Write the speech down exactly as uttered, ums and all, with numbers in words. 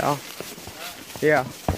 Yeah. Yeah.